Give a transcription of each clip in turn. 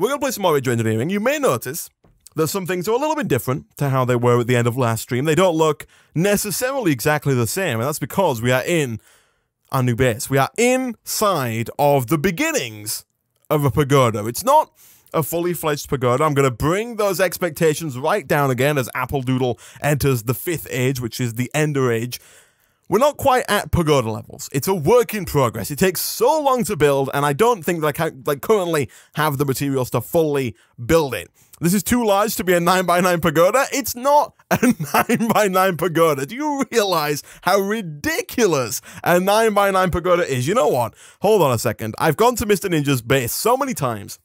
We're going to play some more Age of Engineering. You may notice that some things are a little bit different to how they were at the end of last stream. They don't look necessarily exactly the same, and that's because we are in our new base. We are inside of the beginnings of a pagoda. It's not a fully fledged pagoda. I'm going to bring those expectations right down again as Appledoodle enters the 5th age, which is the Ender Age. We're not quite at pagoda levels. It's a work in progress. It takes so long to build, and I don't think that I currently have the materials to fully build it. This is too large to be a 9x9 pagoda. It's not a 9x9 pagoda. Do you realize how ridiculous a 9x9 pagoda is? You know what? Hold on a second. I've gone to Mr. Ninja's base so many times.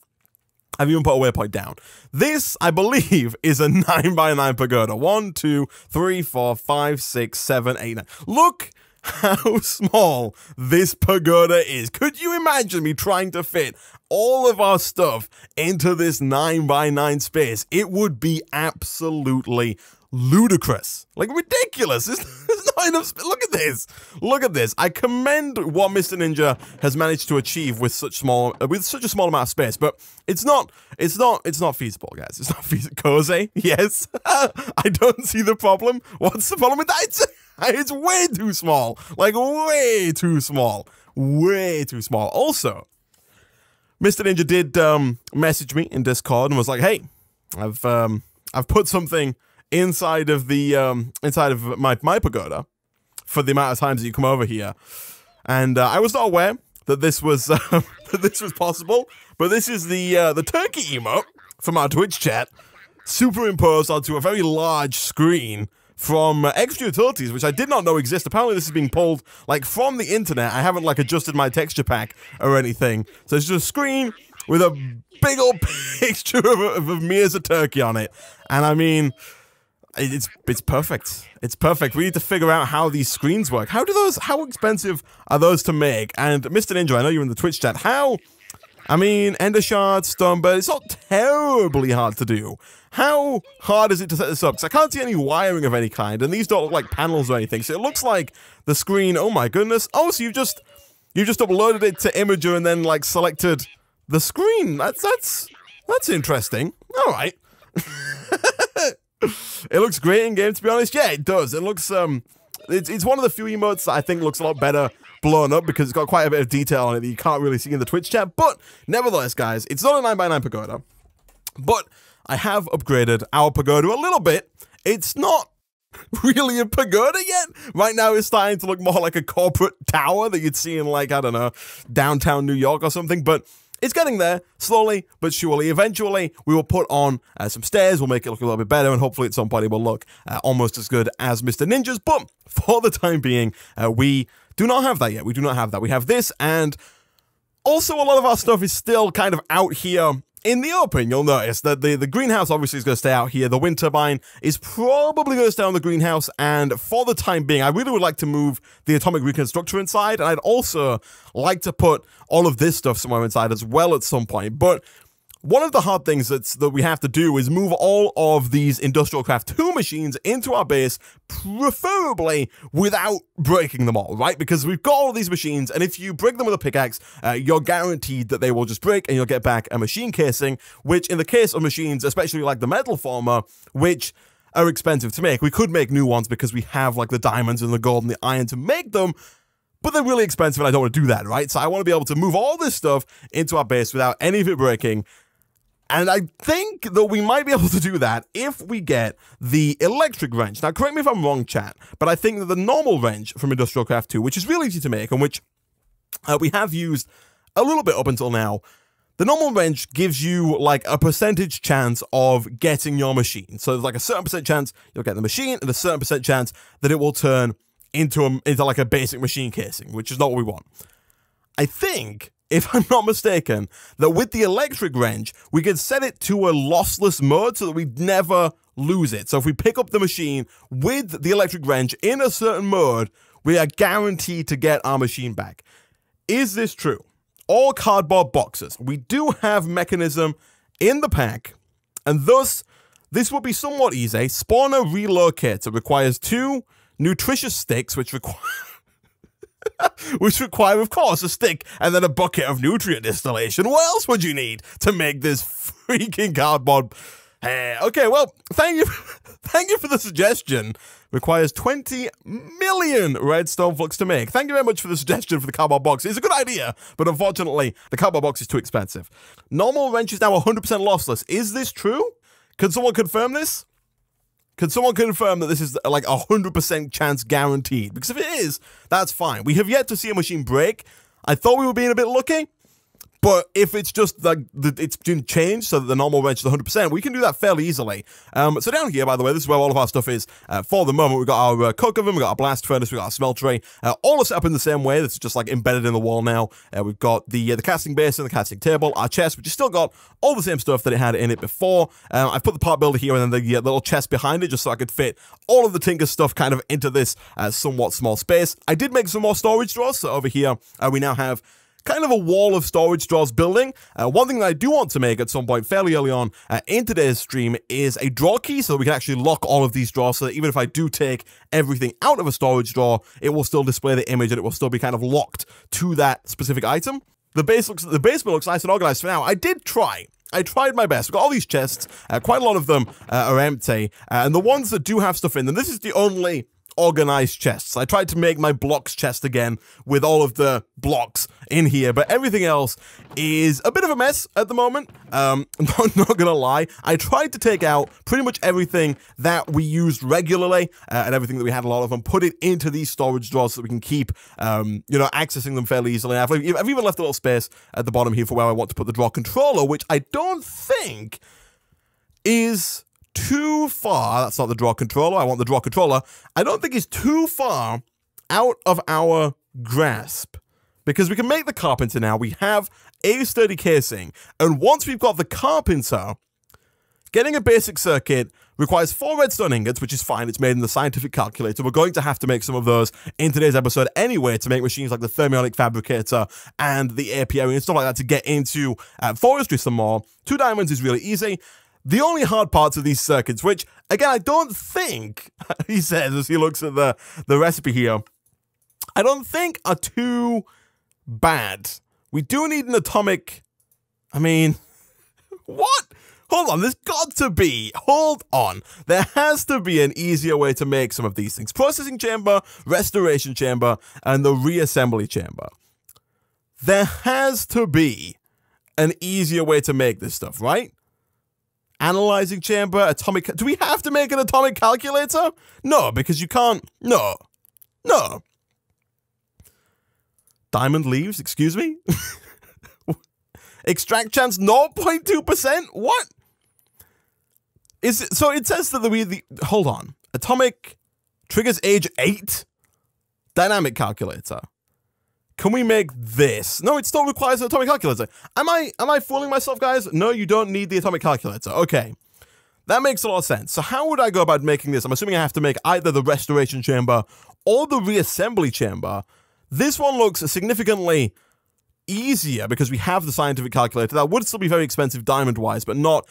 I've even put a waypoint down. This, I believe, is a 9x9 pagoda. 1, 2, 3, 4, 5, 6, 7, 8, 9. Look how small this pagoda is. Could you imagine me trying to fit all of our stuff into this 9x9 space? It would be absolutely ludicrous. Like, ridiculous. There's not enough space. Look at this. Look at this. I commend what Mr. Ninja has managed to achieve with such a small amount of space, but it's not feasible, guys. It's not feasible. Cozy? Yes. I don't see the problem. What's the problem with that? It's way too small. Like, way too small. Way too small. Also, Mr. Ninja did message me in Discord and was like, "Hey, I've put something inside of the inside of my pagoda for the amount of times that you come over here," and I was not aware that this was possible. But this is the turkey emote from our Twitch chat superimposed onto a very large screen from extra utilities, which I did not know exist. Apparently this is being pulled like from the internet. I haven't like adjusted my texture pack or anything, so it's just a screen with a big old picture of me as a turkey on it, and I mean, it's perfect. It's perfect. We need to figure out how these screens work. How expensive are those to make? And Mr. Ninja, I know you're in the Twitch chat. I mean, Ender Shard, Stone, but it's not terribly hard to do. How hard is it to set this up? Because I can't see any wiring of any kind, and these don't look like panels or anything. So it looks like the screen, oh my goodness. Oh, so you've just uploaded it to Imager and then like selected the screen. That's interesting. All right. It looks great in game, to be honest. Yeah, it does. It looks it's one of the few emotes that I think looks a lot better blown up, because it's got quite a bit of detail on it that you can't really see in the Twitch chat. But nevertheless, guys, it's not a 9x9 pagoda, but I have upgraded our pagoda a little bit. It's not really a pagoda yet. Right now it's starting to look more like a corporate tower that you'd see in, like, I don't know, downtown New York or something, but it's getting there, slowly but surely. Eventually, we will put on some stairs, we'll make it look a little bit better, and hopefully at some point it will look almost as good as Mr. Ninja's. But for the time being, we do not have that yet. We do not have that. We have this, and also a lot of our stuff is still kind of out here in the open. You'll notice that the greenhouse obviously is going to stay out here. The wind turbine is probably going to stay on the greenhouse, and for the time being, I really would like to move the atomic reconstructor inside, and I'd also like to put all of this stuff somewhere inside as well at some point. But one of the hard things that we have to do is move all of these Industrial Craft 2 machines into our base, preferably without breaking them all, right? Because we've got all these machines, and if you break them with a pickaxe, you're guaranteed that they will just break, and you'll get back a machine casing, which in the case of machines, especially like the metal former, which are expensive to make. We could make new ones because we have like the diamonds and the gold and the iron to make them, but they're really expensive, and I don't want to do that, right? So I want to be able to move all this stuff into our base without any of it breaking. And I think that we might be able to do that if we get the electric wrench. Now, correct me if I'm wrong, chat, but I think that the normal wrench from Industrial Craft 2, which is really easy to make and which we have used a little bit up until now, the normal wrench gives you like a percentage chance of getting your machine. So there's like a certain percent chance you'll get the machine and a certain percent chance that it will turn into like a basic machine casing, which is not what we want. I think, if I'm not mistaken, that with the electric wrench, we can set it to a lossless mode so that we never lose it. So if we pick up the machine with the electric wrench in a certain mode, we are guaranteed to get our machine back. Is this true? All cardboard boxes. We do have mechanism in the pack, and thus, this will be somewhat easy. Spawner relocates. It requires 2 nutritious sticks, which require Which require, of course, a stick and then a bucket of nutrient distillation. What else would you need to make this freaking cardboard? Okay, well, thank you for the suggestion. Requires 20 million redstone flux to make. Thank you very much for the suggestion for the cardboard box. It's a good idea, but unfortunately, the cardboard box is too expensive. Normal wrench is now 100% lossless. Is this true? Can someone confirm this? Can someone confirm that this is like a 100% chance guaranteed? Because if it is, that's fine. We have yet to see a machine break. I thought we were being a bit lucky, but if it's just like it's been changed so that the normal wrench is 100%, we can do that fairly easily. So down here, by the way, this is where all of our stuff is. For the moment, we've got our cook oven, we've got our blast furnace, we've got our smeltery. All are set up in the same way. This is just like embedded in the wall now. We've got the casting basin, the casting table, our chest, which has still got all the same stuff that it had in it before. I've put the part builder here and then the little chest behind it just so I could fit all of the Tinker stuff kind of into this somewhat small space. I did make some more storage drawers, so over here we now have kind of a wall of storage drawers building. One thing that I do want to make at some point fairly early on in today's stream is a drawer key so that we can actually lock all of these drawers so that even if I do take everything out of a storage drawer, it will still display the image and it will still be kind of locked to that specific item. The basement looks nice and organized for now. I tried my best. We've got all these chests. Quite a lot of them are empty. And the ones that do have stuff in them, this is the only organized chests. I tried to make my blocks chest again with all of the blocks in here, but everything else is a bit of a mess at the moment. I'm not gonna lie. I tried to take out pretty much everything that we used regularly and everything that we had a lot of, and put it into these storage drawers so that we can keep, you know, accessing them fairly easily. I've even left a little space at the bottom here for where I want to put the drawer controller, which I don't think is too far. That's not the draw controller. I want the draw controller. I don't think it's too far out of our grasp because we can make the carpenter now. We have a sturdy casing, and once we've got the carpenter, getting a basic circuit requires 4 redstone ingots, which is fine. It's made in the scientific calculator. We're going to have to make some of those in today's episode anyway to make machines like the thermionic fabricator and the apiary and stuff like that to get into forestry some more. 2 diamonds is really easy. The only hard parts of these circuits, which, again, I don't think, he says as he looks at the recipe here, I don't think are too bad. We do need an atomic... I mean... What? Hold on, there's got to be... Hold on. There has to be an easier way to make some of these things. Processing chamber, restoration chamber, and the reassembly chamber. There has to be an easier way to make this stuff, right? Analyzing chamber, atomic... Do we have to make an atomic calculator? No, because you can't... No. No. Diamond leaves, excuse me? Extract chance 0.2%? What? Is it... So it says that the... Hold on. Atomic triggers age 8? Dynamic calculator. Can we make this? No, it still requires an atomic calculator. Am I fooling myself, guys? No, you don't need the atomic calculator. Okay. That makes a lot of sense. So how would I go about making this? I'm assuming I have to make either the restoration chamber or the reassembly chamber. This one looks significantly easier because we have the scientific calculator. That would still be very expensive diamond-wise, but not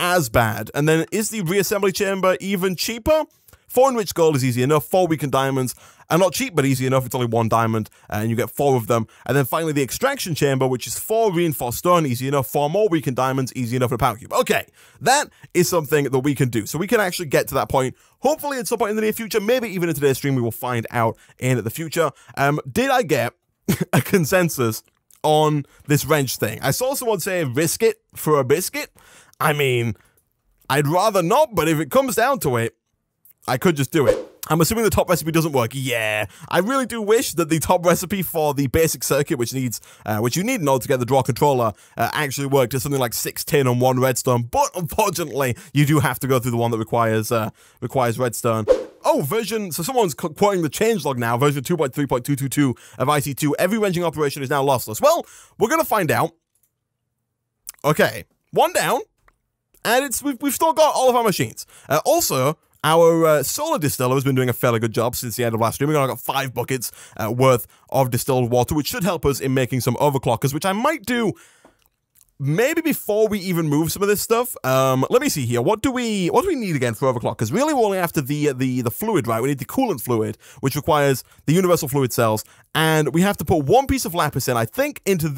as bad. And then is the reassembly chamber even cheaper? 4 enriched gold is easy enough. 4 weakened diamonds are not cheap, but easy enough. It's only 1 diamond, and you get 4 of them. And then finally, the extraction chamber, which is 4 reinforced stone, easy enough. 4 more weakened diamonds, easy enough for a power cube. Okay, that is something that we can do. So we can actually get to that point. Hopefully, at some point in the near future, maybe even in today's stream, we will find out in the future. Did I get a consensus on this wrench thing? I saw someone say risk it for a biscuit. I mean, I'd rather not, but if it comes down to it, I could just do it. I'm assuming the top recipe doesn't work. Yeah, I really do wish that the top recipe for the basic circuit, which needs, which you need in order to get the draw controller, actually worked. It's something like 6 tin and 1 redstone, but unfortunately, you do have to go through the one that requires redstone. Oh, version, so someone's quoting the changelog now, version 2.3.222 of IC2. Every wrenching operation is now lossless. Well, we're going to find out. Okay, 1 down, and it's we've still got all of our machines. Also... Our solar distiller has been doing a fairly good job since the end of last stream. We've got 5 buckets worth of distilled water, which should help us in making some overclockers, which I might do maybe before we even move some of this stuff, let me see here. What do we need again for overclock? Because really we're only after the fluid, right? We need the coolant fluid, which requires the universal fluid cells, and we have to put one piece of lapis in, I think, into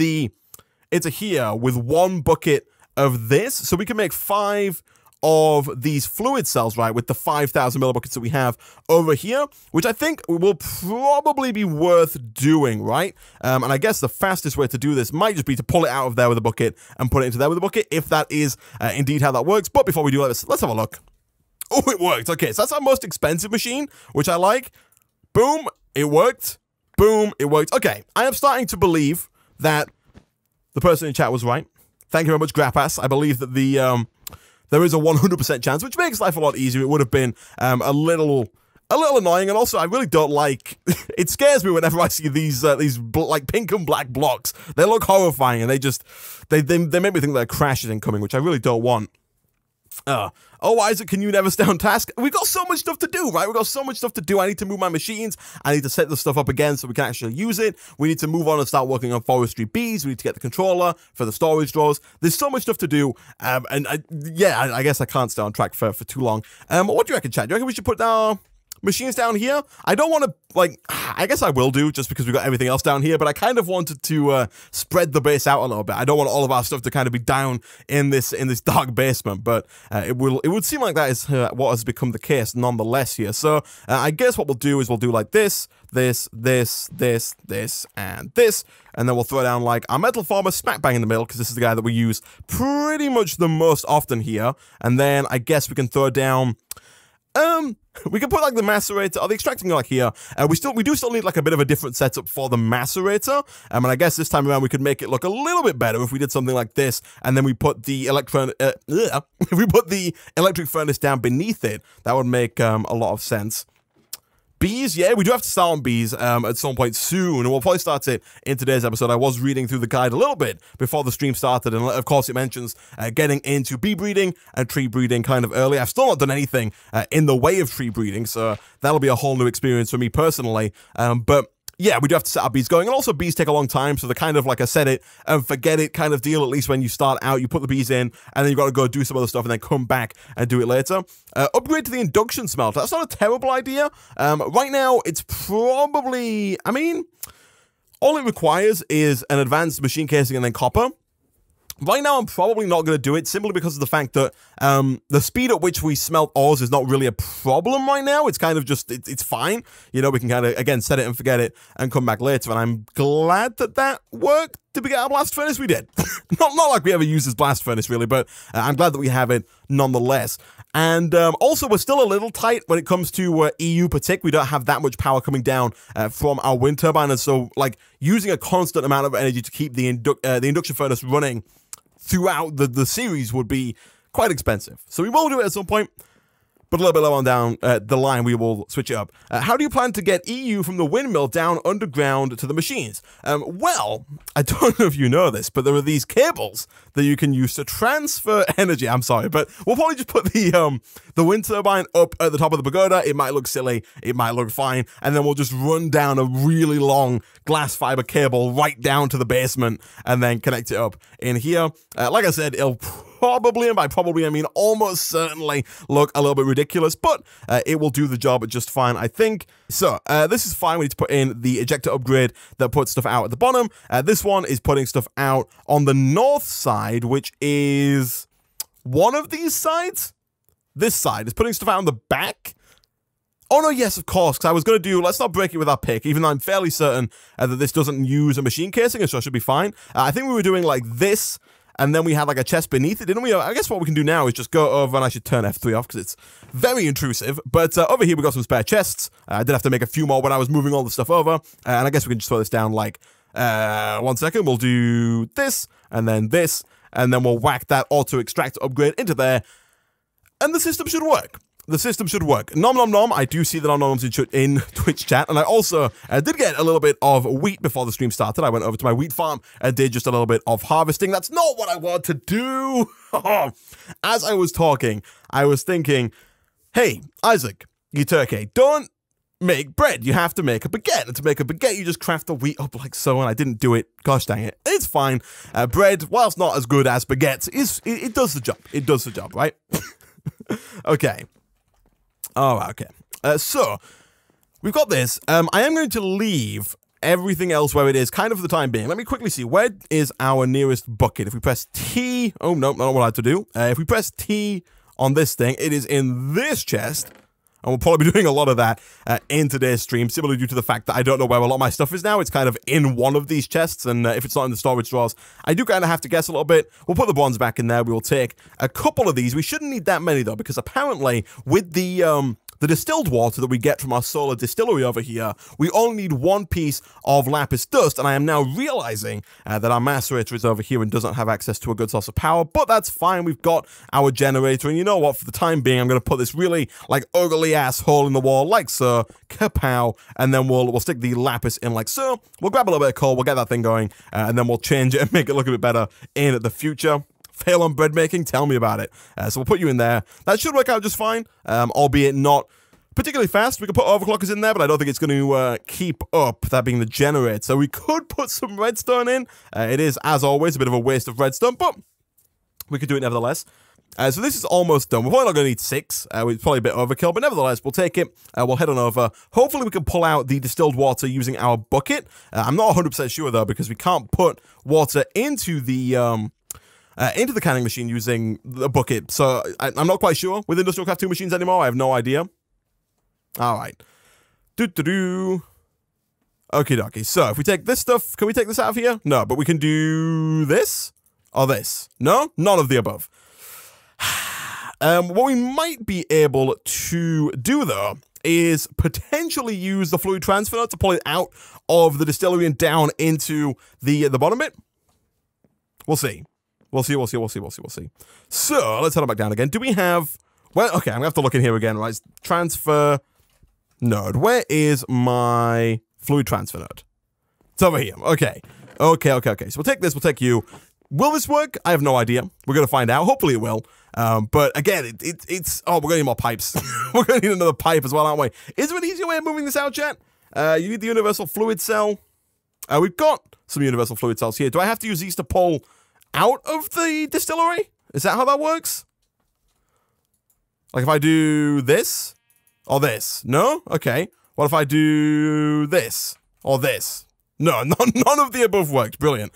here with one bucket of this, so we can make 5 of these fluid cells, right, with the 5,000 millibuckets that we have over here, which I think will probably be worth doing, right? And I guess the fastest way to do this might just be to pull it out of there with a bucket and put it into there with a bucket, if that is indeed how that works. But before we do, let's have a look. Oh, it worked. Okay, so that's our most expensive machine, which I like. Boom, it worked. Boom, it worked. Okay, I am starting to believe that the person in chat was right. Thank you very much, Grappass. I believe that the... There is a 100% chance, which makes life a lot easier. It would have been a little annoying, and also I really don't like. It scares me whenever I see these like pink and black blocks. They look horrifying, and they make me think that a crash is incoming, which I really don't want. Oh, Isaac, can you never stay on task? We've got so much stuff to do, right? We've got so much stuff to do. I need to move my machines. I need to set this stuff up again so we can actually use it. We need to move on and start working on forestry bees. We need to get the controller for the storage drawers. There's so much stuff to do. I guess I can't stay on track for too long. What do you reckon, chat? Do you reckon we should put our machines down here? I don't want to, like, I guess I will do, just because we've got everything else down here, but I kind of wanted to spread the base out a little bit. I don't want all of our stuff to kind of be down in this dark basement, but it would seem like that is what has become the case nonetheless here. So I guess what we'll do is we'll do like this, and then we'll throw down like our metal farmer smack bang in the middle, because this is the guy that we use pretty much the most often here. And then I guess we can throw down we can put like the macerator or the extracting like here. We do still need like a bit of a different setup for the macerator. And I guess this time around we could make it look a little bit better if we did something like this, and then we put the electric furnace down beneath it. That would make a lot of sense. Bees, yeah, we do have to start on bees at some point soon, and we'll probably start it in today's episode. I was reading through the guide a little bit before the stream started, and of course it mentions getting into bee breeding and tree breeding kind of early. I've still not done anything in the way of tree breeding, so that'll be a whole new experience for me personally, but... yeah, we do have to set our bees going, and also bees take a long time, so they're kind of like a set it and forget it kind of deal, at least when you start out. You put the bees in, and then you've got to go do some other stuff, and then come back and do it later. Upgrade to the induction smelter. That's not a terrible idea. Right now, it's probably, I mean, all it requires is an advanced machine casing and then copper. Right now, I'm probably not going to do it, simply because of the fact that the speed at which we smelt ores is not really a problem right now. It's kind of just, it's fine. You know, we can kind of, again, set it and forget it and come back later. And I'm glad that that worked. Did we get our blast furnace? We did. not like we ever used this blast furnace, really, but I'm glad that we have it nonetheless. And also, we're still a little tight when it comes to EU per tick. We don't have that much power coming down from our wind turbine. And so, like, using a constant amount of energy to keep the induction furnace running throughout the series would be quite expensive. So we will do it at some point, but a little bit lower on down the line, we will switch it up. How do you plan to get EU from the windmill down underground to the machines? Well, I don't know if you know this, but there are these cables that you can use to transfer energy. I'm sorry, but we'll probably just put the wind turbine up at the top of the pagoda. It might look silly, it might look fine, and then we'll just run down a really long glass fiber cable right down to the basement and then connect it up in here. Like I said, it'll... probably, and by probably I mean almost certainly, look a little bit ridiculous, but it will do the job just fine, I think. So this is fine. We need to put in the ejector upgrade that puts stuff out at the bottom. This one is putting stuff out on the north side, which is one of these sides. This side is putting stuff out on the back. Oh, no, yes, of course, because I was going to do, let's not break it with our pick, even though I'm fairly certain that this doesn't use a machine casing, and so it should be fine. I think we were doing like this, and then we had like a chest beneath it, didn't we? I guess what we can do now is just go over, and I should turn F3 off because it's very intrusive. But over here we got some spare chests. I did have to make a few more when I was moving all the stuff over. And I guess we can just throw this down like, 1 second, we'll do this. And then we'll whack that auto-extract upgrade into there. And the system should work. The system should work. Nom nom nom. I do see the nom noms in Twitch chat, and I also did get a little bit of wheat before the stream started. I went over to my wheat farm and did just a little bit of harvesting. That's not what I want to do. As I was talking, I was thinking, hey, Isaac, you turkey, don't make bread. You have to make a baguette. And to make a baguette, you just craft the wheat up like so, and I didn't do it. Gosh dang it. It's fine. Bread, whilst not as good as baguettes, it does the job. It does the job, right? Okay. Oh, okay. So, we've got this. I am going to leave everything else where it is, kind of for the time being. Let me quickly see. Where is our nearest bucket? If we press T... Oh, no, not what I had to do. If we press T on this thing, it is in this chest. And we'll probably be doing a lot of that in today's stream, simply due to the fact that I don't know where a lot of my stuff is now. It's kind of in one of these chests, and if it's not in the storage drawers, I do kind of have to guess a little bit. We'll put the bronze back in there. We will take a couple of these. We shouldn't need that many, though, because apparently with the distilled water that we get from our solar distillery over here, we only need one piece of lapis dust, and I am now realizing that our macerator is over here and doesn't have access to a good source of power, but that's fine. We've got our generator, and you know what? For the time being, I'm going to put this really, like, ugly-ass hole in the wall, like so, kapow, and then we'll stick the lapis in like so. We'll grab a little bit of coal, we'll get that thing going, and then we'll change it and make it look a bit better in the future. Fail on bread making? Tell me about it. So we'll put you in there. That should work out just fine, albeit not particularly fast. We could put overclockers in there, but I don't think it's going to keep up, that being the generator. So we could put some redstone in. It is, as always, a bit of a waste of redstone, but we could do it nevertheless. So this is almost done. We're probably not going to need 6. It's probably a bit overkill, but nevertheless, we'll take it. We'll head on over. Hopefully, we can pull out the distilled water using our bucket. I'm not 100% sure, though, because we can't put water into the canning machine using the bucket. So I'm not quite sure with Industrial Craft 2 machines anymore. I have no idea. All right. Do-do-do. Okie dokie. So if we take this stuff, can we take this out of here? No, but we can do this or this. No, none of the above. What we might be able to do, though, is potentially use the fluid transfer to pull it out of the distillery and down into the bottom bit. We'll see. We'll see. So, let's head on back down again. Do we have... Well, okay, I'm going to have to look in here again, right? Transfer node. Where is my fluid transfer node? It's over here. Okay. So, we'll take this. We'll take you. Will this work? I have no idea. We're going to find out. Hopefully, it will. But, again, it's... Oh, we're going to need more pipes. We're going to need another pipe as well, aren't we? Is there an easier way of moving this out, chat? You need the universal fluid cell. We've got some universal fluid cells here. Do I have to use these to pull... out of the distillery? Is that how that works? Like if I do this or this? No? Okay. What if I do this or this? No, none of the above worked. Brilliant.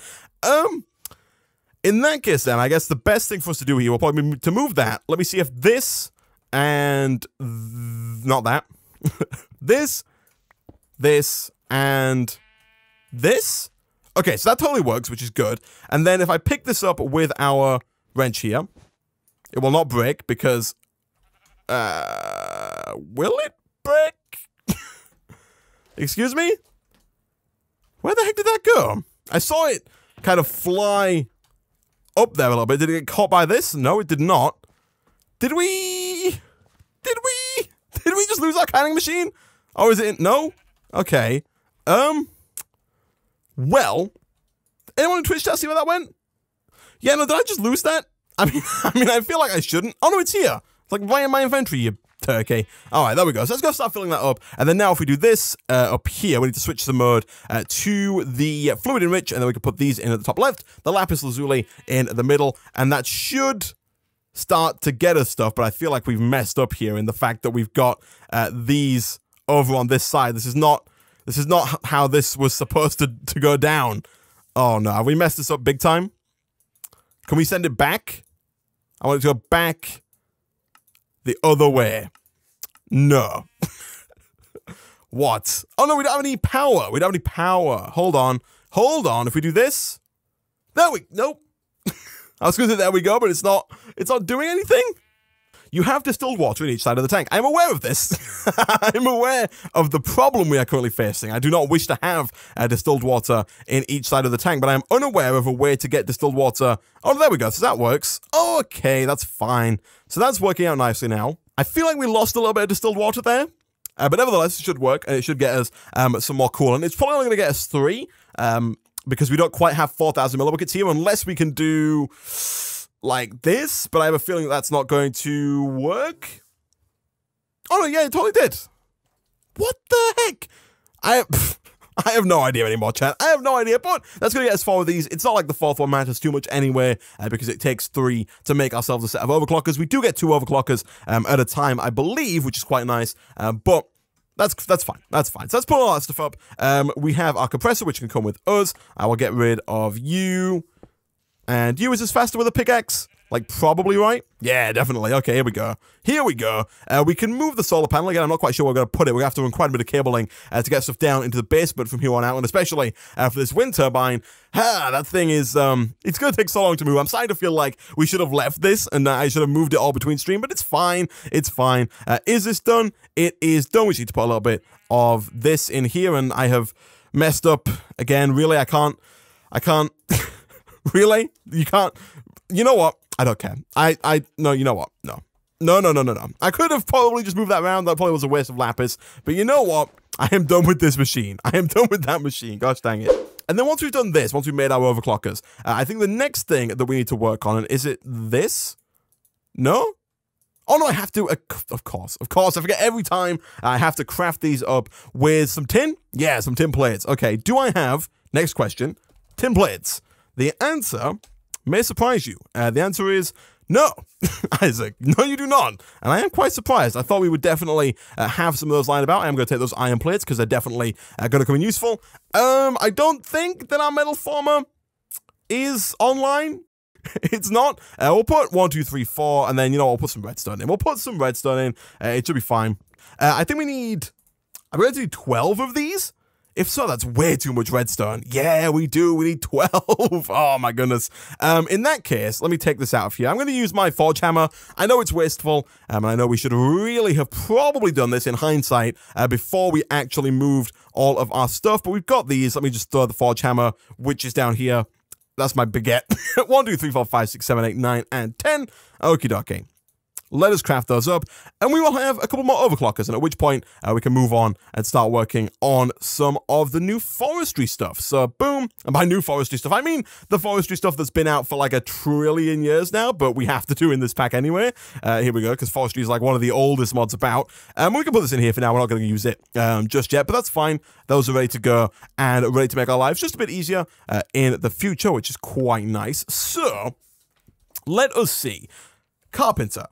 In that case then, I guess the best thing for us to do here will probably be to move that. Let me see if this and... not that. This, and this? Okay, so that totally works, which is good. And then if I pick this up with our wrench here, it will not break because... will it break? Excuse me? Where the heck did that go? I saw it kind of fly up there a little bit. Did it get caught by this? No, it did not. Did we just lose our canning machine? Oh, is it... No? Okay. Well, anyone on Twitch chat see where that went? Yeah, no, did I just lose that? I mean, I feel like I shouldn't. Oh, no, it's here. It's like right in my inventory, you turkey. All right, there we go. So let's go start filling that up. And then now if we do this up here, we need to switch the mode to the fluid enrich, and then we can put these in at the top left, the lapis lazuli in the middle, and that should start to get us stuff, but I feel like we've messed up here in the fact that we've got these over on this side. This is not how this was supposed to go down. Oh, no. Have we messed this up big time? Can we send it back? I want it to go back the other way. No. What? Oh, no, we don't have any power. We don't have any power. Hold on. If we do this... Nope. I was going to say there we go, but it's not doing anything. You have distilled water in each side of the tank. I'm aware of this. I'm aware of the problem we are currently facing. I do not wish to have distilled water in each side of the tank, but I am unaware of a way to get distilled water. Oh, there we go. So that works. Okay, that's fine. So that's working out nicely now. I feel like we lost a little bit of distilled water there, but nevertheless, it should work, and it should get us some more coolant. It's probably only going to get us 3, because we don't quite have 4,000 millibuckets here, unless we can do... like this, but I have a feeling that's not going to work. Oh, no, yeah, it totally did. What the heck? I have no idea anymore, chat. I have no idea, but that's going to get us forward with these. It's not like the fourth one matters too much anyway, because it takes three to make ourselves a set of overclockers. We do get two overclockers at a time, I believe, which is quite nice, but that's fine. That's fine. So let's put all that stuff up. We have our compressor, which can come with us. I will get rid of you. And you, is this faster with a pickaxe? Like, probably, right? Yeah, definitely. Okay, here we go. Here we go. We can move the solar panel. Again, I'm not quite sure where we're going to put it. We're going to have to run quite a bit of cabling to get stuff down into the basement from here on out, and especially for this wind turbine. Ha! That thing is, it's going to take so long to move. I'm starting to feel like we should have left this, and I should have moved it all between stream, but it's fine. It's fine. Is this done? It is done. We just need to put a little bit of this in here, and I have messed up again. Really, I can't. Really? You can't. You know what? I don't care. No, you know what? No. No. I could have probably just moved that around. That probably was a waste of lapis. But you know what? I am done with this machine. I am done with that machine. Gosh dang it. And then once we've done this, once we've made our overclockers, I think the next thing that we need to work on, is it this? No? Oh, no, I have to, of course, I forget every time I have to craft these up with some tin. Yeah, some tin plates. Okay, do I have, next question, tin plates? The answer may surprise you. The answer is no, Isaac. No, you do not. And I am quite surprised. I thought we would definitely have some of those lying about. I am going to take those iron plates because they're definitely going to come in useful. I don't think that our metal former is online. It's not. We'll put 1, 2, 3, 4, and then, you know, I'll put some redstone in. We'll put some redstone in. It should be fine. I think we need, I'm going to do 12 of these. If so, that's way too much redstone. Yeah, we do. We need 12. Oh, my goodness. In that case, let me take this out of here. I'm going to use my forge hammer. I know it's wasteful, and I know we should really have probably done this in hindsight before we actually moved all of our stuff, but we've got these. Let me just throw the forge hammer, which is down here. That's my baguette. 1, 2, 3, 4, 5, 6, 7, 8, 9, and 10. Okie dokie. Let us craft those up, and we will have a couple more overclockers, and at which point we can move on and start working on some of the new forestry stuff. So, boom. And by new forestry stuff, I mean the forestry stuff that's been out for like a trillion years now, but we have to do in this pack anyway. Here we go, because forestry is like one of the oldest mods about. We can put this in here for now. We're not going to use it just yet, but that's fine. Those are ready to go and ready to make our lives just a bit easier in the future, which is quite nice. So, let us see. Carpenter.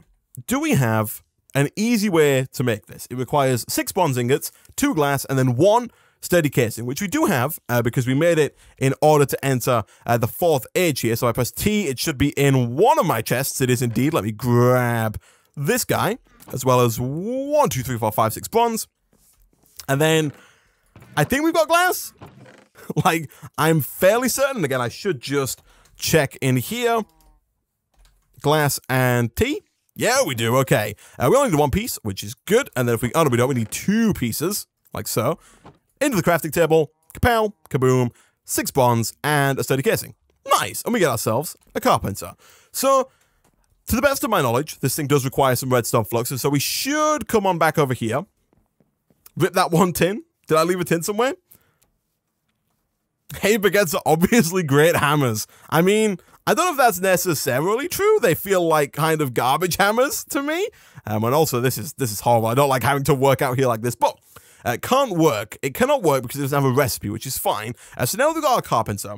Do we have an easy way to make this? It requires 6 bronze ingots, 2 glass, and then 1 sturdy casing, which we do have because we made it in order to enter the 4th age here. So I press T, it should be in one of my chests. It is indeed. Let me grab this guy, as well as 1, 2, 3, 4, 5, 6 bronze. And then I think we've got glass. Like, I'm fairly certain. Again, I should just check in here. Glass and T. Yeah, we do. Okay. We only need 1 piece, which is good. And then if we... Oh, no, we don't. We need 2 pieces, like so. Into the crafting table. Kapow. Kaboom. 6 bonds and a sturdy casing. Nice. And we get ourselves a carpenter. So, to the best of my knowledge, this thing does require some redstone flux. And so we should come on back over here. Rip that 1 tin. Did I leave a tin somewhere? Hey, baguettes are obviously great hammers. I mean... I don't know if that's necessarily true. They feel like kind of garbage hammers to me. And also, this is horrible. I don't like having to work out here like this. But it can't work. It cannot work because it doesn't have a recipe, which is fine. So now we've got our carpenter.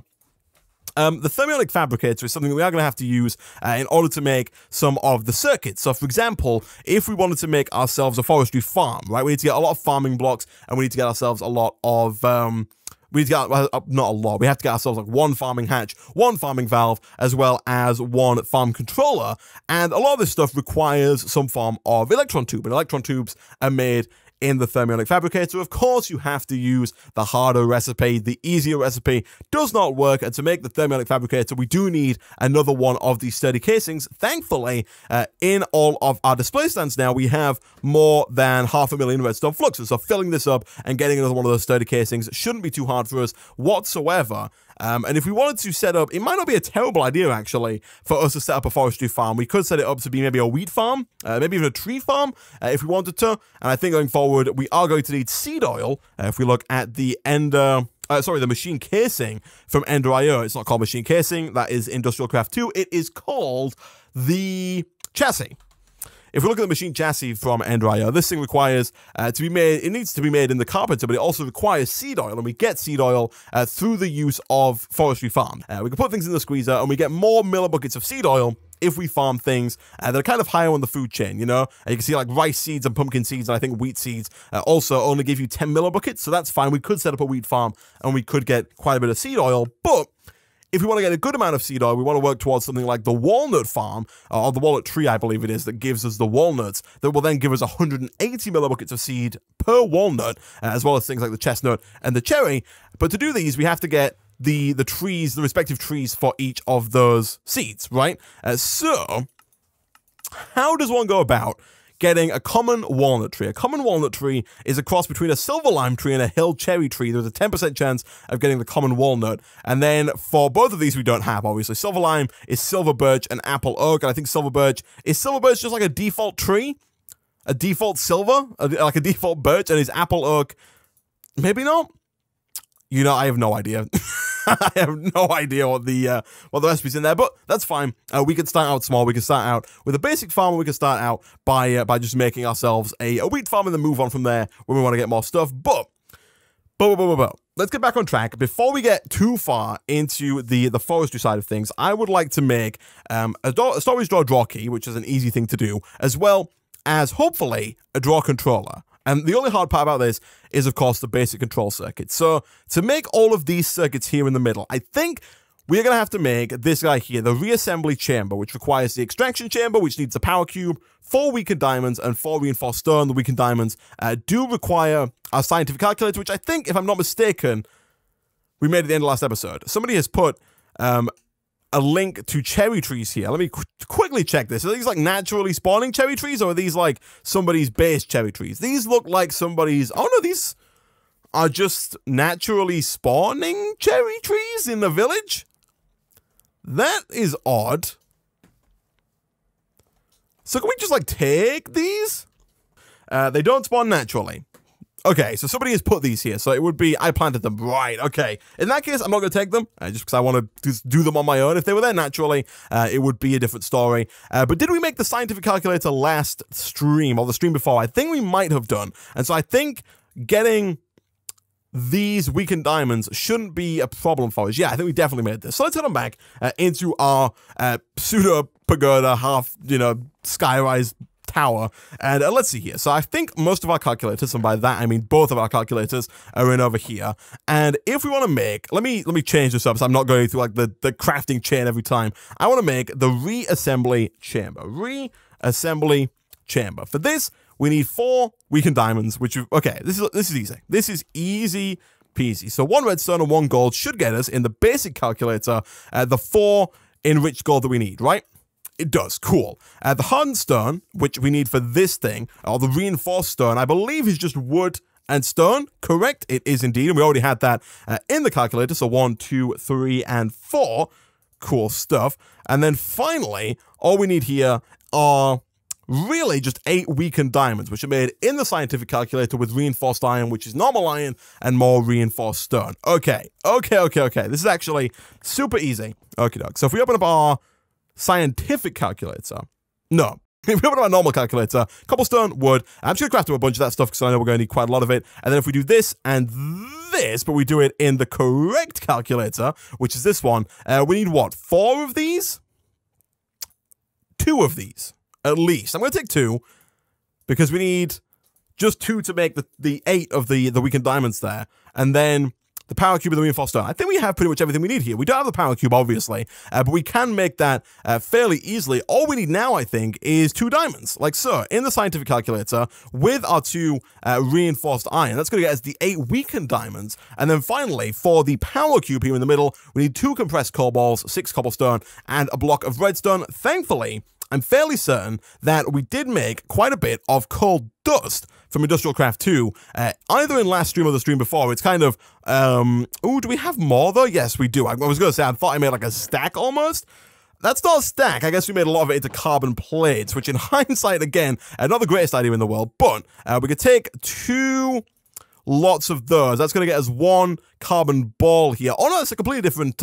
The thermionic fabricator is something that we are going to have to use in order to make some of the circuits. So, for example, if we wanted to make ourselves a forestry farm, right, we need to get a lot of farming blocks, and we need to get ourselves a lot of... we need to get, not a lot, we have to get ourselves like 1 farming hatch, 1 farming valve, as well as 1 farm controller. And a lot of this stuff requires some form of electron tube, and electron tubes are made in the thermionic fabricator. Of course, you have to use the harder recipe. The easier recipe does not work, and to make the thermionic fabricator, we do need another one of these sturdy casings. Thankfully, in all of our display stands now, we have more than 500,000 redstone fluxes, so filling this up and getting another one of those sturdy casings shouldn't be too hard for us whatsoever. And if we wanted to set up, it might not be a terrible idea, actually, for us to set up a forestry farm. We could set it up to be maybe a wheat farm, maybe even a tree farm, if we wanted to. And I think going forward, we are going to need seed oil. If we look at the Ender... sorry, the machine casing from Ender.io. It's not called machine casing. That is Industrial Craft II. It is called the chassis. If we look at the machine chassis from Ender.io, this thing requires to be made, it needs to be made in the carpenter, but it also requires seed oil, and we get seed oil through the use of forestry farm. We can put things in the squeezer, and we get more miller buckets of seed oil if we farm things that are kind of higher on the food chain, you know? You can see like rice seeds and pumpkin seeds, and I think wheat seeds also only give you 10 miller buckets, so that's fine. We could set up a wheat farm, and we could get quite a bit of seed oil, but if we want to get a good amount of seed oil, we want to work towards something like the walnut farm, or the walnut tree, I believe it is, that gives us the walnuts, that will then give us 180 millibuckets of seed per walnut, as well as things like the chestnut and the cherry. But to do these, we have to get the trees, the respective trees for each of those seeds, right? So, how does one go about getting a common walnut tree? A common walnut tree is a cross between a silver lime tree and a hill cherry tree. There's a 10% chance of getting the common walnut. And then for both of these, we don't have, obviously. Silver lime is silver birch and apple oak. And I think silver birch, is silver birch just like a default tree? A default silver? Like a default birch? And is apple oak, maybe not? You know, I have no idea. I have no idea what the recipe's in there, but that's fine. We can start out small. We can start out with a basic farm. We can start out by just making ourselves a wheat farm and then move on from there when we want to get more stuff. But let's get back on track. Before we get too far into the forestry side of things, I would like to make a storage draw key, which is an easy thing to do, as well as hopefully a draw controller. And the only hard part about this is, of course, the basic control circuit. So to make all of these circuits here in the middle, I think we're going to have to make this guy here, the reassembly chamber, which requires the extraction chamber, which needs a power cube, 4 weakened diamonds, and 4 reinforced stone. The weakened diamonds do require our scientific calculator, which I think, if I'm not mistaken, we made at the end of last episode. Somebody has put a link to cherry trees here. Let me quickly check this. Are these like naturally spawning cherry trees, or are these like somebody's base cherry trees? These look like somebody's, oh no, these are just naturally spawning cherry trees in the village? That is odd. So can we just like take these? They don't spawn naturally. Okay, so somebody has put these here, so it would be, I planted them, right, okay. In that case, I'm not going to take them, just because I want to just do them on my own. If they were there naturally, it would be a different story. But did we make the scientific calculator last stream, or the stream before? I think we might have done. And so I think getting these weakened diamonds shouldn't be a problem for us. Yeah, I think we definitely made this. So let's head on back into our pseudo-pagoda, half, you know, skyrise tower, and let's see here. So I think most of our calculators, and by that I mean both of our calculators, are in over here. And if we want to make, let me change this up so I'm not going through like the crafting chain every time. I want to make the reassembly chamber. Reassembly chamber. For this, we need 4 weakened diamonds, which okay, this is easy. This is easy peasy. So 1 redstone and 1 gold should get us in the basic calculator the 4 enriched gold that we need, right? It does, cool. The hardened stone, which we need for this thing, or the reinforced stone, I believe is just wood and stone, correct? It is indeed, and we already had that in the calculator, so 1, 2, 3, and 4, cool stuff. And then finally, all we need here are really just 8 weakened diamonds, which are made in the scientific calculator with reinforced iron, which is normal iron, and more reinforced stone. Okay. This is actually super easy. Okie doke. So if we open up our scientific calculator. No. If we open up our normal calculator, cobblestone, wood, I'm just going to craft up a bunch of that stuff because I know we're going to need quite a lot of it. And then if we do this and this, but we do it in the correct calculator, which is this one, we need what? 4 of these? 2 of these, at least. I'm going to take 2 because we need just 2 to make the 8 of the weakened diamonds there. And then the power cube and the reinforced stone. I think we have pretty much everything we need here. We don't have the power cube, obviously, but we can make that fairly easily. All we need now, I think, is 2 diamonds, like so, in the scientific calculator with our 2 reinforced iron. That's going to get us the 8 weakened diamonds. And then finally, for the power cube here in the middle, we need 2 compressed cobalts, 6 cobblestone, and a block of redstone. Thankfully, I'm fairly certain that we did make quite a bit of coal dust from Industrial Craft II, either in last stream or the stream before. It's kind of, ooh, do we have more though? Yes, we do. I was going to say, I thought I made like a stack almost. That's not a stack. I guess we made a lot of it into carbon plates, which in hindsight, again, not the greatest idea in the world, but we could take 2 lots of those. That's going to get us 1 carbon ball here. Oh no, it's a completely different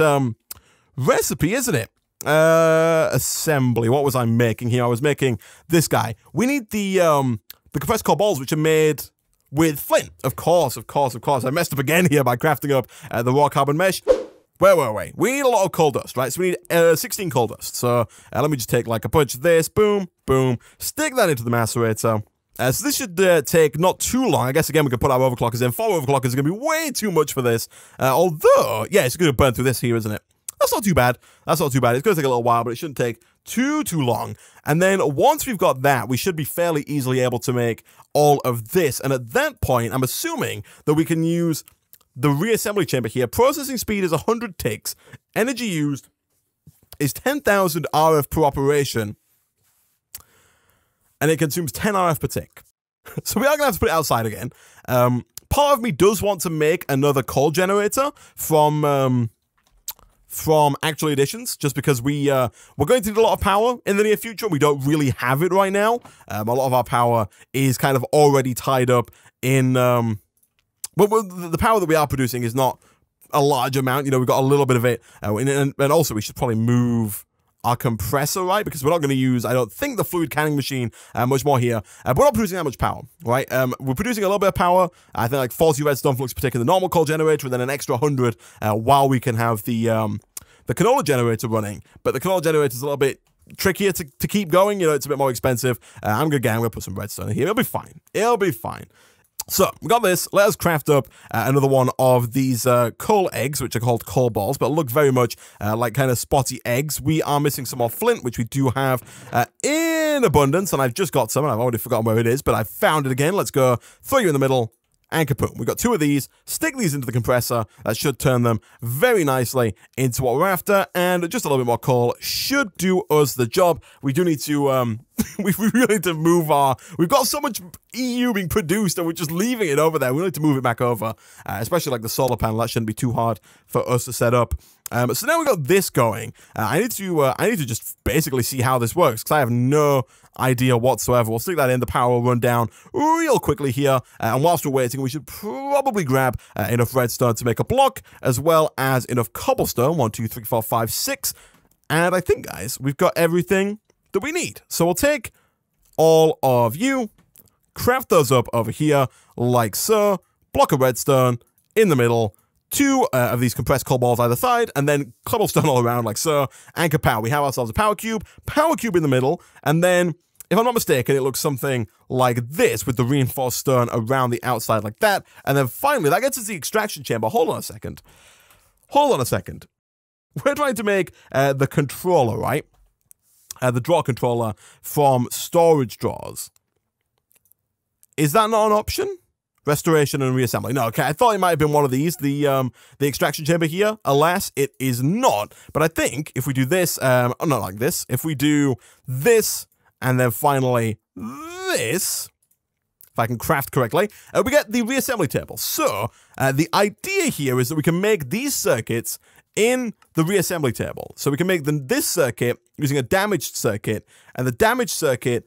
recipe, isn't it? Assembly. What was I making here? I was making this guy. We need the compressed core balls, which are made with flint. Of course, of course, of course. I messed up again here by crafting up the raw carbon mesh. Where were we? We need a lot of coal dust, right? So we need 16 coal dust. So let me just take like a bunch of this. Boom, boom. Stick that into the macerator. So this should take not too long. I guess, again, we could put our overclockers in. 4 overclockers is going to be way too much for this. Although, yeah, it's going to burn through this here, isn't it? That's not too bad. That's not too bad. It's going to take a little while, but it shouldn't take too long. And then once we've got that, we should be fairly easily able to make all of this. And at that point, I'm assuming that we can use the reassembly chamber here. Processing speed is 100 ticks. Energy used is 10,000 RF per operation. And it consumes 10 RF per tick. So we are going to have to put it outside again. Part of me does want to make another coal generator from Actual Editions, just because we're going to need a lot of power in the near future. We don't really have it right now. A lot of our power is kind of already tied up in... well, the power that we are producing is not a large amount. You know, we've got a little bit of it. And also, we should probably move... our compressor, right? Because we're not going to use, I don't think, the fluid canning machine much more here. We're not producing that much power, right? We're producing a little bit of power. I think like 40 redstone flux per tick in the normal coal generator, and then an extra 100 while we can have the canola generator running. But the canola generator is a little bit trickier to keep going. You know, it's a bit more expensive. I'm going to put some redstone in here. It'll be fine. It'll be fine. So, we got this. Let us craft up another one of these coal eggs, which are called coal balls, but look very much like kind of spotty eggs. We are missing some more flint, which we do have in abundance, and I've just got some, and I've already forgotten where it is, but I found it again. Let's go throw you in the middle, and kapoom. We've got 2 of these. Stick these into the compressor. That should turn them very nicely into what we're after, and just a little bit more coal should do us the job. We do need to... we really need to move our... We've got so much EU being produced and we're just leaving it over there. We need to move it back over, especially like the solar panel. That shouldn't be too hard for us to set up. So now we've got this going. I need to just basically see how this works, because I have no idea whatsoever. We'll stick that in. The power will run down real quickly here. And whilst we're waiting, we should probably grab enough redstone to make a block, as well as enough cobblestone. 1, 2, 3, 4, 5, 6. And I think, guys, we've got everything that we need. So we'll take all of you, craft those up over here like so, block of redstone in the middle, 2 of these compressed coal balls either side, and then cobblestone all around like so, anchor power. We have ourselves a power cube in the middle, and then, if I'm not mistaken, it looks something like this, with the reinforced stone around the outside like that, and then finally, that gets us the extraction chamber. Hold on a second. Hold on a second. We're trying to make the controller, right? The drawer controller from storage drawers. Is that not an option? Restoration and reassembly. No, okay, I thought it might have been one of these, the extraction chamber here. Alas, it is not. But I think if we do this, not like this, if we do this, and then finally this, if I can craft correctly, we get the reassembly table. So, the idea here is that we can make these circuits in the reassembly table. So we can make this circuit using a damaged circuit, and the damaged circuit,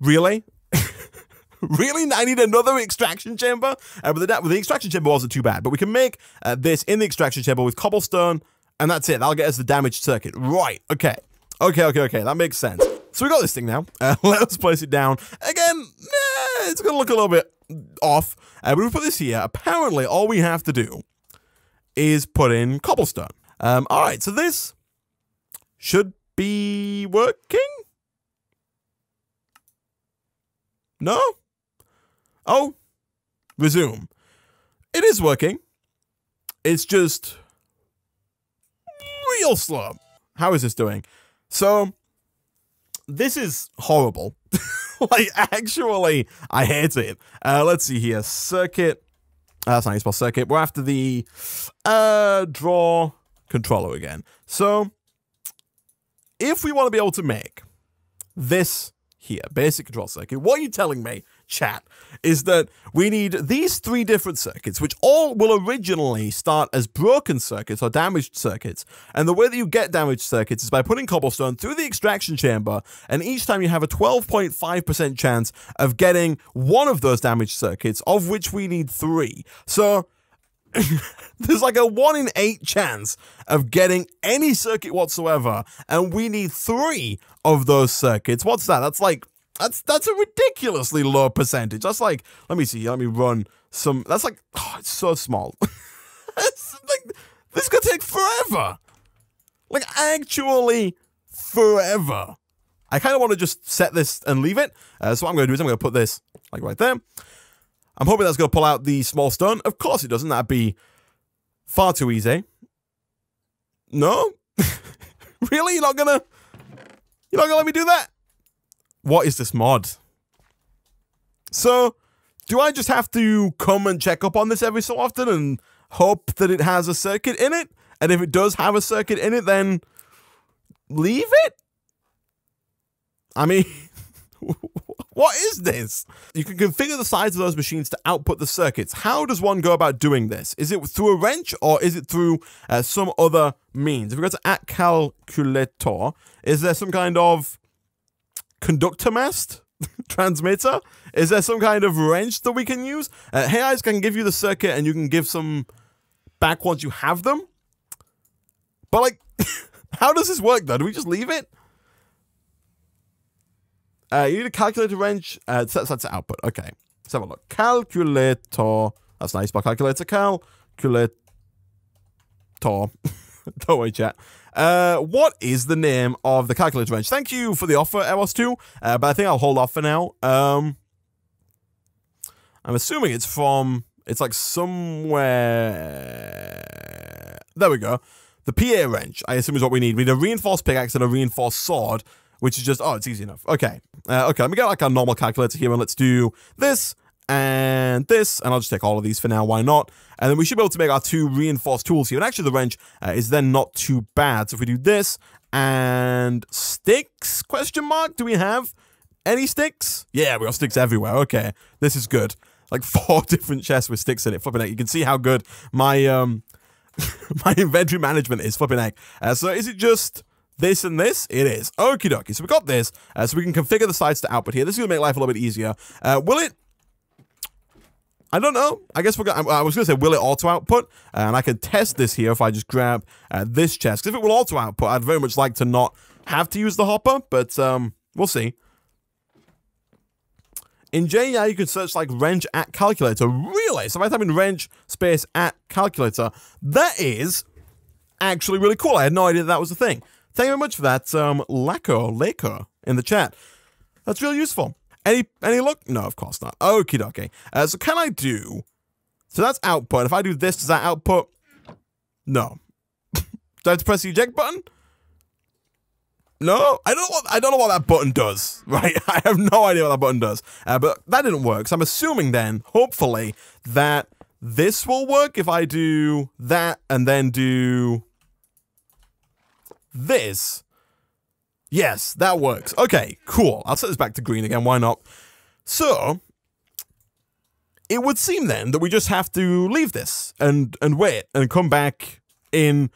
really? Really? I need another extraction chamber? But the extraction chamber wasn't too bad, but we can make this in the extraction chamber with cobblestone, and that's it. That'll get us the damaged circuit. Right, okay. Okay, that makes sense. So we got this thing now. Let us place it down. Again, it's gonna look a little bit off. But we put this here. Apparently, all we have to do is put in cobblestone. All right, so this should be working? No? Oh, resume. It is working. It's just real slow. How is this doing? So, this is horrible. Like, actually, I hate it. Let's see here. Circuit. That's not how you spell circuit. We're after the draw controller again. So, if we want to be able to make this here, basic control circuit, what are you telling me, chat, is that we need these 3 different circuits, which all will originally start as broken circuits or damaged circuits. And the way that you get damaged circuits is by putting cobblestone through the extraction chamber, and each time you have a 12.5% chance of getting one of those damaged circuits, of which we need 3. So There's like a 1 in 8 chance of getting any circuit whatsoever, and we need 3 of those circuits. What's that? That's like, that's a ridiculously low percentage. That's like, let me see, let me run some, that's like, oh, it's so small. It's like, this could take forever. Like, actually forever. I kind of want to just set this and leave it. So what I'm going to do is I'm going to put this like right there. I'm hoping that's going to pull out the small stone. Of course it doesn't. That'd be far too easy. No? Really? You're not going to let me do that? What is this mod? So, do I just have to come and check up on this every so often and hope that it has a circuit in it? And if it does have a circuit in it, then leave it? I mean, what is this? You can configure the size of those machines to output the circuits. How does one go about doing this? Is it through a wrench, or is it through some other means? If we go to at calculator, is there some kind of conductor mast? Transmitter? Is there some kind of wrench that we can use? Hey, I can give you the circuit and you can give some back once you have them. But like, how does this work though? Do we just leave it? You need a calculator wrench, that's the output. Okay, let's have a look. Calculator, that's nice, but calculator, calculator. Don't worry, chat. What is the name of the calculator wrench? Thank you for the offer, Eros2, but I think I'll hold off for now. I'm assuming it's from, it's like somewhere, there we go. The PA wrench, I assume, is what we need. We need a reinforced pickaxe and a reinforced sword, which is just, oh, it's easy enough. Okay, okay, let me get like our normal calculator here, and let's do this and this, and I'll just take all of these for now, why not? And then we should be able to make our 2 reinforced tools here, and actually the wrench is then not too bad. So if we do this, and sticks, question mark, do we have any sticks? Yeah, we got sticks everywhere, okay, this is good. Like 4 different chests with sticks in it, flipping out. You can see how good my, my inventory management is, flipping egg. So is it just this and this? It is. Okie dokie. So we got this. So we can configure the sides to output here. This is going to make life a little bit easier. Will it? I don't know. I guess we're going to, I was going to say, will it auto output? And I can test this here if I just grab this chest. Because if it will auto output, I'd very much like to not have to use the hopper, but we'll see. In JEI, you can search like wrench at calculator. Really? So if I type in wrench space at calculator, that is actually really cool. I had no idea that was a thing. Thank you very much for that, Laco in the chat. That's really useful. Any luck? No, of course not. Okie dokie. So can I do, so that's output. If I do this, does that output? No. Do I have to press the eject button? No, I don't know what that button does, right? I have no idea what that button does, but that didn't work. So I'm assuming then, hopefully, that this will work if I do that and then do this. Yes, that works. Okay, cool. I'll set this back to green again. Why not? So it would seem then that we just have to leave this and wait and come back in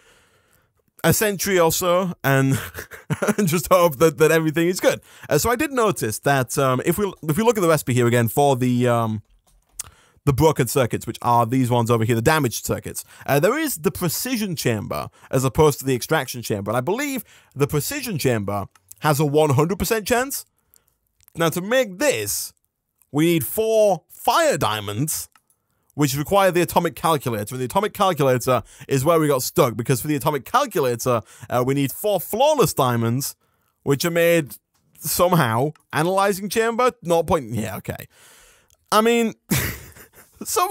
a century or so, and, and just hope that everything is good. So I did notice that if we look at the recipe here again for the broken circuits, which are these ones over here, the damaged circuits, there is the precision chamber as opposed to the extraction chamber, and I believe the precision chamber has a 100% chance. Now to make this, we need 4 fire diamonds, which require the atomic calculator, and the atomic calculator is where we got stuck, because for the atomic calculator, we need 4 flawless diamonds, which are made somehow. Analyzing chamber, yeah, okay. I mean, so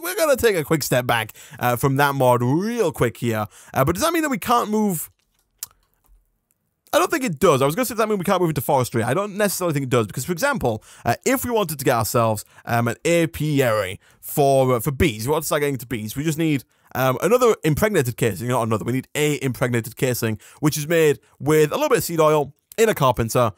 we're gonna take a quick step back from that mod real quick here. But does that mean that we can't move? I don't think it does. I was going to say, does that mean we can't move into forestry? I don't necessarily think it does, because, for example, if we wanted to get ourselves an apiary for bees, we want to start getting into bees, we just need another impregnated casing, not another, we need a impregnated casing, which is made with a little bit of seed oil in a carpenter,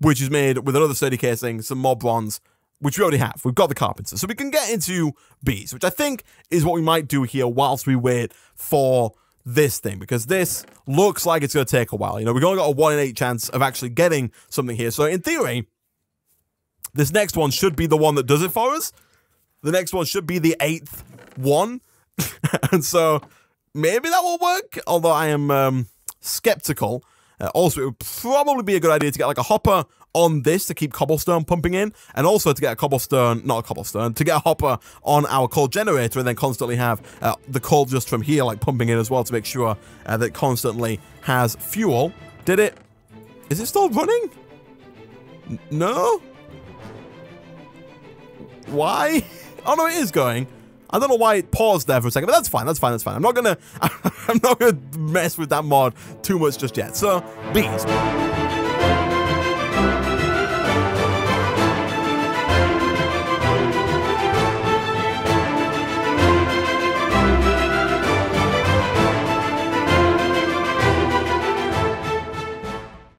which is made with another sturdy casing, some more bronze, which we already have. We've got the carpenter. So we can get into bees, which I think is what we might do here whilst we wait for this thing, because this looks like it's going to take a while. You know, we've only got a 1 in 8 chance of actually getting something here. So in theory, this next one should be the one that does it for us. The next one should be the 8th one. And so maybe that will work, although I am skeptical. Also, it would probably be a good idea to get like a hopper on this to keep cobblestone pumping in, and also to get a to get a hopper on our coal generator, and then constantly have the coal just from here like pumping in as well to make sure that it constantly has fuel. Did it? Is it still running? No? Why? Oh no, it is going. I don't know why it paused there for a second, but that's fine, that's fine, that's fine. I'm not gonna mess with that mod too much just yet. So, bees.